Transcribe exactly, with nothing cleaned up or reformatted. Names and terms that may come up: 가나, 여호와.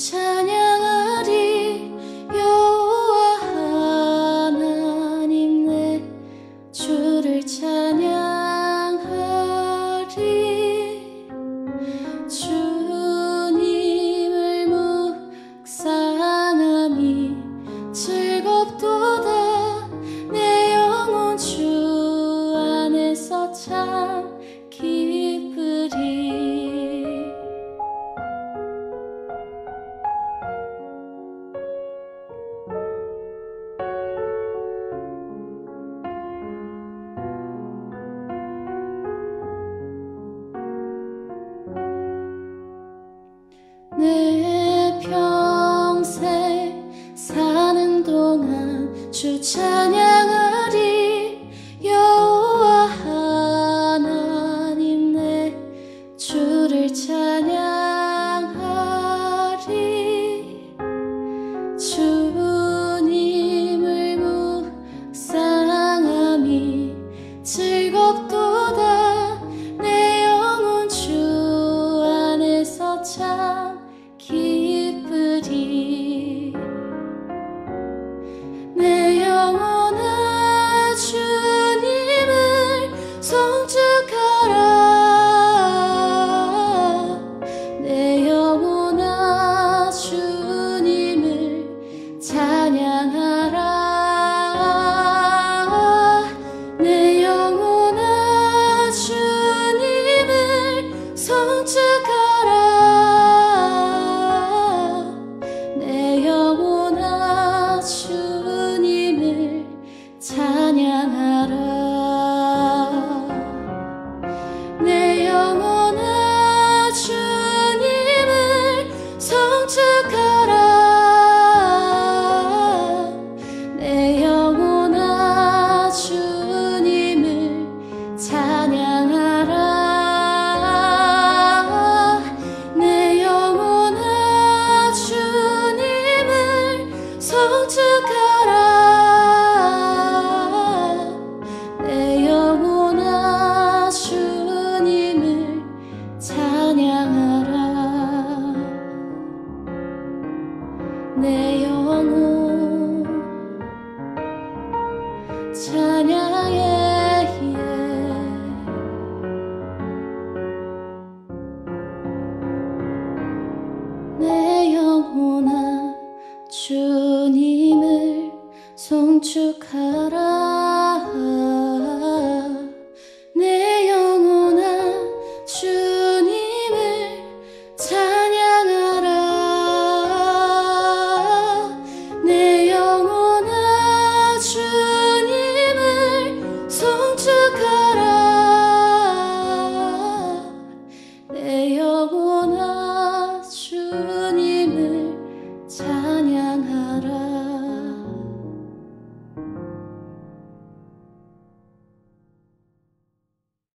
찬양하리 여호와 하나님 내 주를 찬양하리. 주님을 묵상함이 즐겁도다. 내 영혼 주 안에서 참 기쁘리. 내 평생 사는 동안 주 찬양하리 여호와 하나님 내 주를 찬양하리. 주님을 묵상함이 즐겁도다. 내 영혼 주 안에서 참 기쁘리. 내 영혼아 주님을 송축하라. 내 영혼아 주님을 찬양하라. 내 영혼아 주님을 송축하라. 내 영혼아 주님을 송축하라. 내 영혼아 주님을 찬양하라. 내 영혼아 주님을 송축하라. 내 영혼 찬양해. 내 영혼아 주님을 송축하라. 내 영혼아 주님을 찬양하라. 내